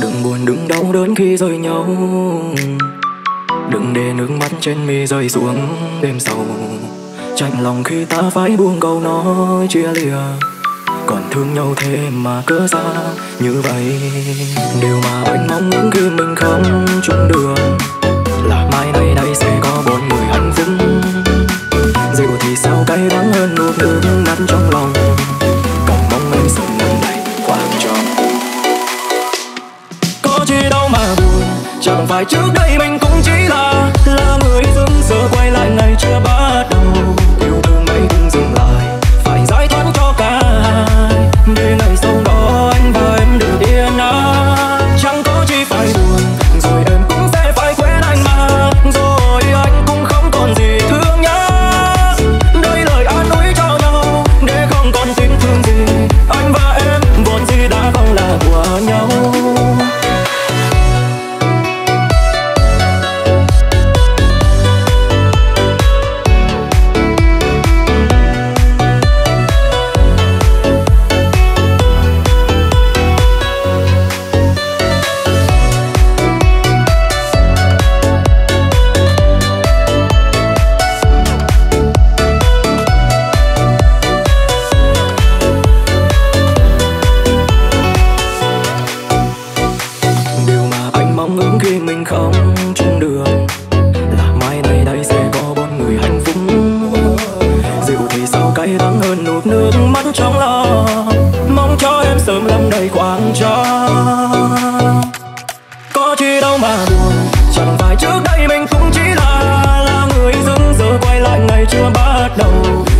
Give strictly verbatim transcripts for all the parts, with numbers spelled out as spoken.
Đừng buồn đừng đau đớn khi rời nhau, đừng để nước mắt trên mi rơi xuống đêm sầu. Chạnh lòng khi ta phải buông câu nói chia lìa, còn thương nhau thế mà cớ sao như vậy. Điều mà anh mong muốn khi mình không chung đường là mai này đây sẽ có bốn người hạnh phúc. Rượu thì sao cay đắng hơn nụ cười nát trong lòng, còn mong em sớm năm này quang tròn. Có chi đâu mà buồn, chẳng phải trước đây mình cũng chỉ là là người dưng giờ quay lại ngày chưa bắt đầu. Yêu thương ấy đừng dừng lại, phải giải thoát cho cả hai, để ngày sau đó anh và em được yên an. Chẳng có chi phải buồn, rồi em cũng sẽ phải quên anh mà, rồi anh cũng không còn gì thương nhớ. Đây lời an ủi cho nhau, để không còn tình thương gì. Anh và em vốn gì đã không là của nhau.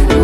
Đâu